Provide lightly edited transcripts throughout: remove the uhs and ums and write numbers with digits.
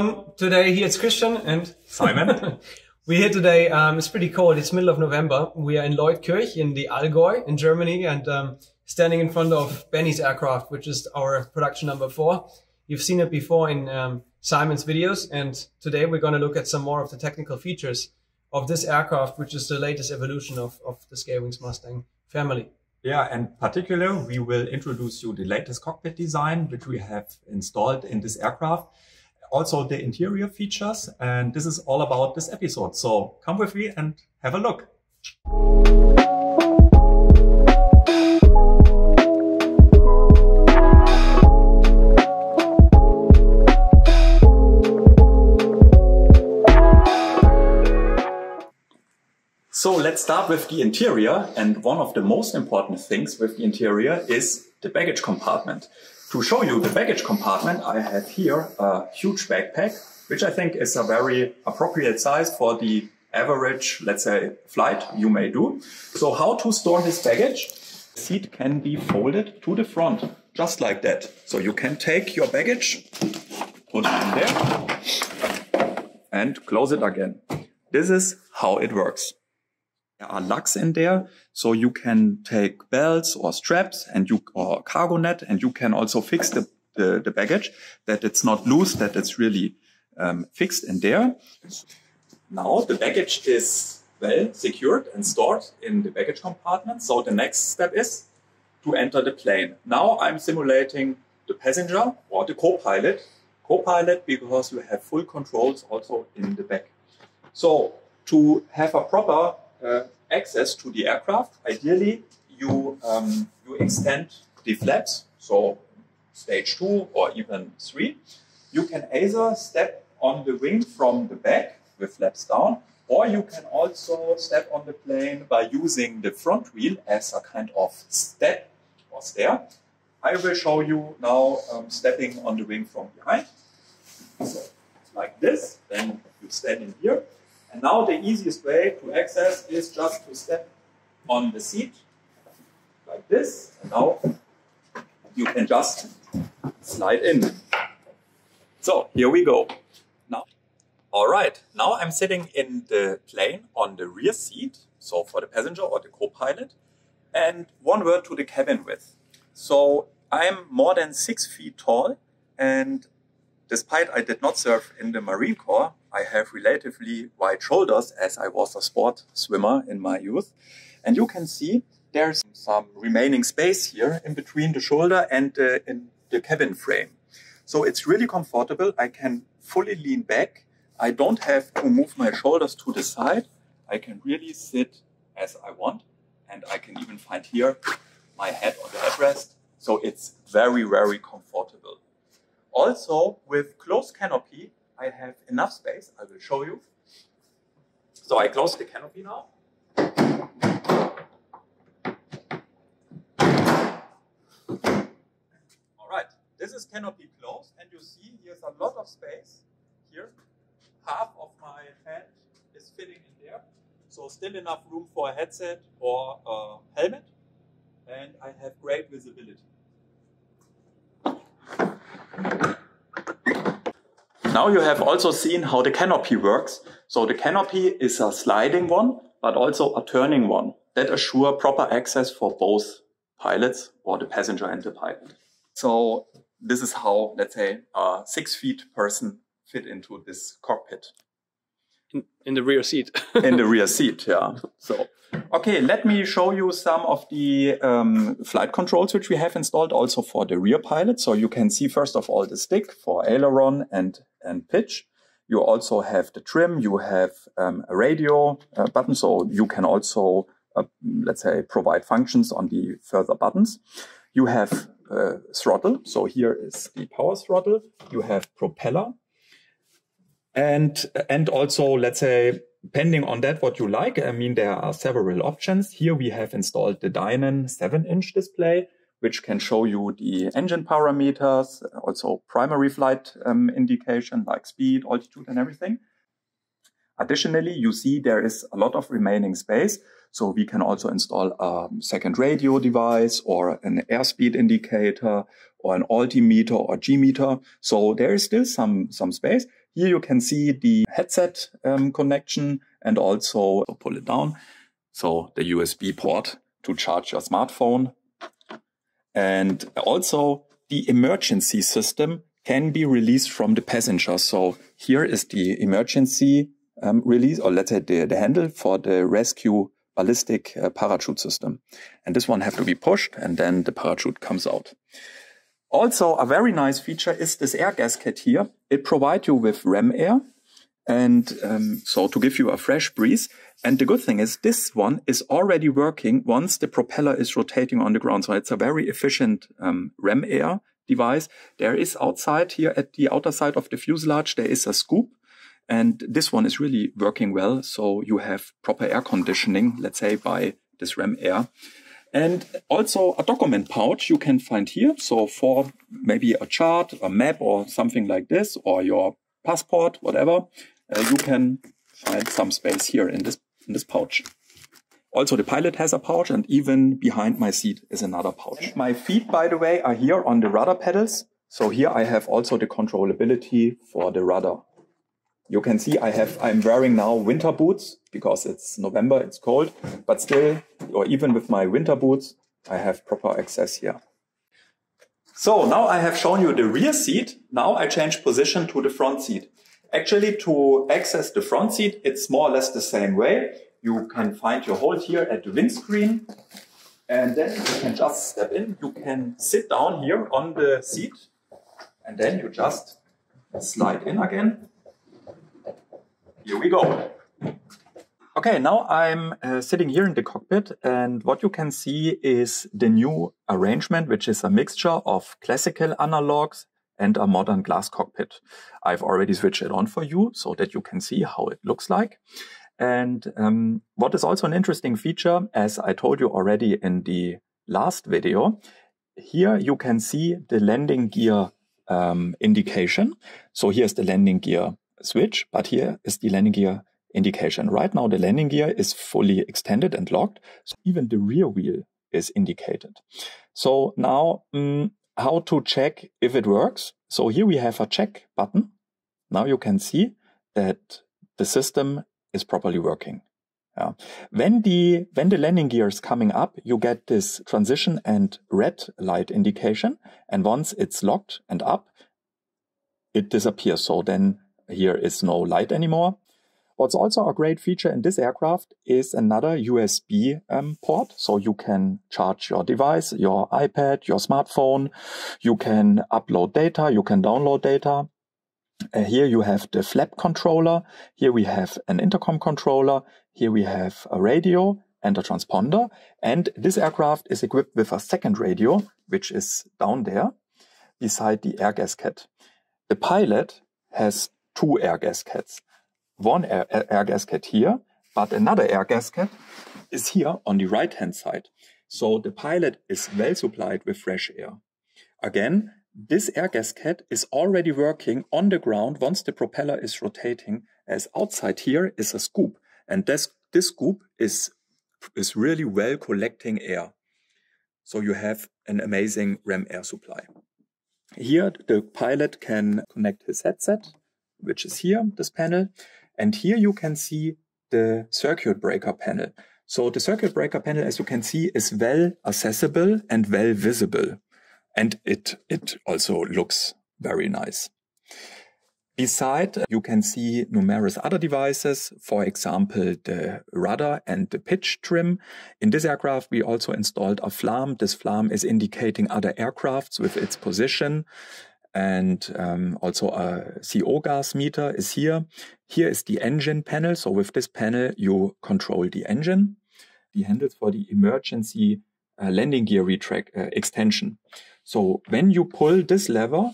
on today. Here it's Christian and Simon. We're here today. It's pretty cold. It's middle of November. We are in Leutkirch in the Allgäu in Germany, and standing in front of Benny's aircraft, which is our production number 4. You've seen it before in Simon's videos, and today we're going to look at some more of the technical features of this aircraft, which is the latest evolution of the ScaleWings Mustang family. Yeah, and particular, we will introduce you the latest cockpit design, which we have installed in this aircraft. Also the interior features, and this is all about this episode. So come with me and have a look. So let's start with the interior, and one of the most important things with the interior is the baggage compartment. To show you the baggage compartment, I have here a huge backpack, which I think is a very appropriate size for the average, let's say, flight you may do. So how to store this baggage? The seat can be folded to the front, just like that. So you can take your baggage, put it in there, and close it again. This is how it works. There are lugs in there, so you can take belts or straps and or cargo net, and you can also fix the baggage, that it's not loose, that it's really fixed in there. Now the baggage is well secured and stored in the baggage compartment, so the next step is to enter the plane. Now I'm simulating the passenger or the co-pilot. Co-pilot because you have full controls also in the back. So to have a proper access to the aircraft, ideally you extend the flaps, so stage 2 or even 3. You can either step on the wing from the back with flaps down, or you can also step on the plane by using the front wheel as a kind of step or stair. I will show you now stepping on the wing from behind. So like this, then you stand in here. And now the easiest way to access is just to step on the seat like this. And now you can just slide in. So here we go. Now, all right. Now I'm sitting in the plane on the rear seat. So for the passenger or the co-pilot. And one word to the cabin width. So I'm more than 6 feet tall, and despite I did not serve in the Marine Corps, I have relatively wide shoulders as I was a sport swimmer in my youth. And you can see there's some remaining space here in between the shoulder and in the cabin frame. So it's really comfortable. I can fully lean back. I don't have to move my shoulders to the side. I can really sit as I want. And I can even find here my head on the headrest. So it's very, very comfortable. Also, with closed canopy, I have enough space. I will show you. So I close the canopy now. All right, this is canopy closed, and you see here's a lot of space. Here, half of my hand is fitting in there. So still enough room for a headset or a helmet. And I have great visibility. Now you have also seen how the canopy works. So the canopy is a sliding one, but also a turning one that assure proper access for both pilots, or the passenger and the pilot. So this is how, let's say, a 6 feet person fit into this cockpit. In the rear seat. In the rear seat, yeah. So, okay, let me show you some of the flight controls which we have installed also for the rear pilot. So you can see, first of all, the stick for aileron and pitch. You also have the trim. You have a radio button. So you can also, let's say, provide functions on the further buttons. You have throttle. So here is the power throttle. You have propeller. And also, let's say, depending on that, what you like. I mean, there are several options. Here we have installed the Diamond 7-inch display, which can show you the engine parameters, also primary flight indication like speed, altitude, and everything. Additionally, you see there is a lot of remaining space. So we can also install a second radio device or an airspeed indicator or an altimeter or G-meter. So there is still some space. Here you can see the headset connection, and also pull it down. So the USB port to charge your smartphone. And also the emergency system can be released from the passenger. So here is the emergency release, or let's say the handle for the rescue ballistic parachute system. And this one have to be pushed and then the parachute comes out. Also, a very nice feature is this air gasket here. It provides you with REM air, and so to give you a fresh breeze. And the good thing is this one is already working once the propeller is rotating on the ground. So it's a very efficient REM air device. There is outside here at the outer side of the fuselage, there is a scoop. And this one is really working well. So you have proper air conditioning, let's say, by this REM air. And also a document pouch you can find here. So for maybe a chart, a map or something like this, or your passport, whatever, you can find some space here in this pouch. Also the pilot has a pouch, and even behind my seat is another pouch. My feet, by the way, are here on the rudder pedals. So here I have also the controllability for the rudder. You can see I'm wearing now winter boots because it's November, it's cold, but still, or even with my winter boots, I have proper access here. So now I have shown you the rear seat. Now I change position to the front seat. Actually, to access the front seat, it's more or less the same way. You can find your hold here at the windscreen, and then you can just step in. You can sit down here on the seat, and then you just slide in again. Here we go. Okay, now I'm sitting here in the cockpit, and what you can see is the new arrangement, which is a mixture of classical analogs and a modern glass cockpit. I've already switched it on for you so that you can see how it looks like. And what is also an interesting feature, as I told you already in the last video, here you can see the landing gear indication. So here's the landing gear switch, but here is the landing gear indication. Right now the landing gear is fully extended and locked, so even the rear wheel is indicated. So now how to check if it works. So here we have a check button. Now you can see that the system is properly working. Yeah. When the landing gear is coming up, you get this transition and red light indication, and once it's locked and up, it disappears. So then here is no light anymore. What's also a great feature in this aircraft is another USB port. So you can charge your device, your iPad, your smartphone. You can upload data, you can download data. Here you have the flap controller. Here we have an intercom controller. Here we have a radio and a transponder. And this aircraft is equipped with a second radio, which is down there beside the air gasket. The pilot has two air gaskets. One air gasket here, but another air gasket is here on the right-hand side. So the pilot is well supplied with fresh air. Again, this air gasket is already working on the ground once the propeller is rotating, as outside here is a scoop. And this scoop is really well collecting air. So you have an amazing REM air supply. Here, the pilot can connect his headset, which is here, this panel. And here you can see the circuit breaker panel. So the circuit breaker panel, as you can see, is well accessible and well visible. And it also looks very nice. Beside, you can see numerous other devices, for example, the rudder and the pitch trim. In this aircraft, we also installed a FLARM. This FLARM is indicating other aircrafts with its position. And also a CO gas meter is here. Here is the engine panel. So with this panel, you control the engine, the handles for the emergency landing gear extension. So when you pull this lever,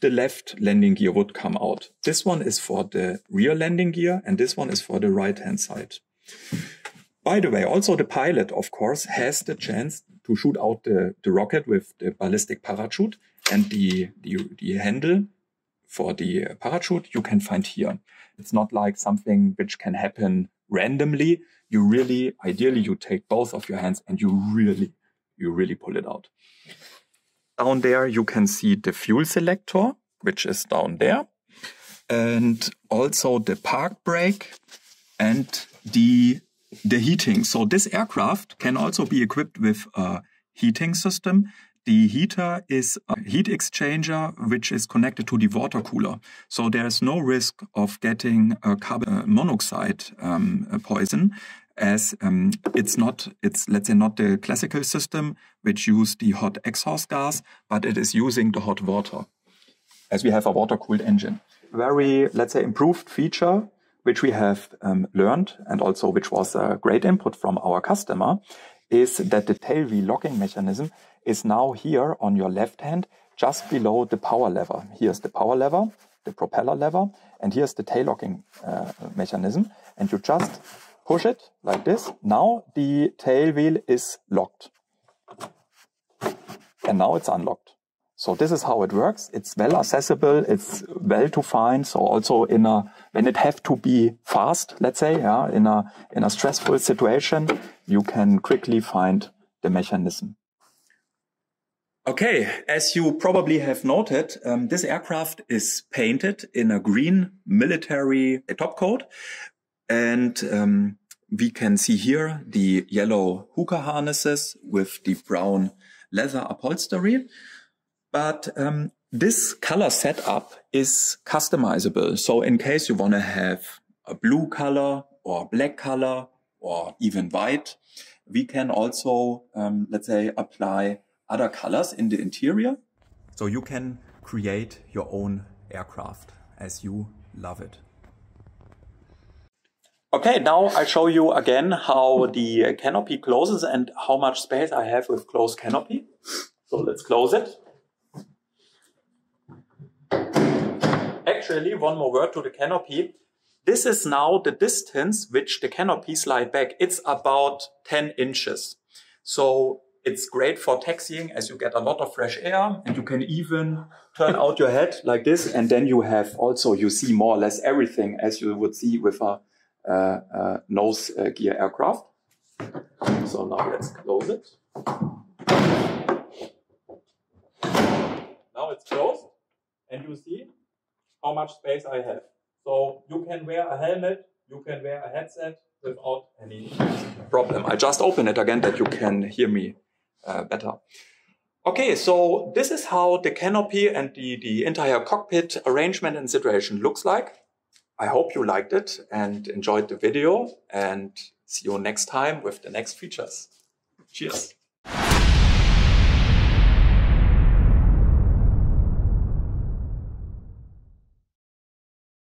the left landing gear would come out. This one is for the rear landing gear, and this one is for the right-hand side. By the way, also the pilot, of course, has the chance to shoot out the rocket with the ballistic parachute, and the handle for the parachute you can find here. It's not like something which can happen randomly. You really, ideally, you take both of your hands and you really pull it out. Down there, you can see the fuel selector, which is down there. and also the park brake and the heating. So this aircraft can also be equipped with a heating system. The heater is a heat exchanger which is connected to the water cooler. So there is no risk of getting a carbon monoxide poison, as it's let's say not the classical system which used the hot exhaust gas, but it is using the hot water, as we have a water-cooled engine. Very, let's say, improved feature which we have learned, and also which was a great input from our customer, is that the tail wheel locking mechanism is now here on your left hand, just below the power lever. Here's the power lever, the propeller lever, and here's the tail locking mechanism. And you just push it like this. Now the tail wheel is locked. And now it's unlocked. So this is how it works. It's well accessible. It's well to find. So also in a, when it have to be fast, let's say, yeah, in a stressful situation, you can quickly find the mechanism. Okay. As you probably have noted, this aircraft is painted in a green military top coat, and, we can see here the yellow hookah harnesses with the brown leather upholstery. But this color setup is customizable. So in case you want to have a blue color or black color or even white, we can also, let's say, apply other colors in the interior. So you can create your own aircraft as you love it. Okay, now I show you again how the canopy closes and how much space I have with closed canopy. So let's close it. Actually, one more word to the canopy. This is now the distance which the canopy slide back. It's about 10 inches. So it's great for taxiing, as you get a lot of fresh air, and you can even turn out your head like this. And then you have also, you see more or less everything as you would see with a nose gear aircraft. So now let's close it. Now it's closed. And you see how much space I have. So you can wear a helmet, you can wear a headset without any problem. I just open it again that you can hear me better. Okay, so this is how the canopy and the entire cockpit arrangement and situation looks like. I hope you liked it and enjoyed the video, and see you next time with the next features. Cheers.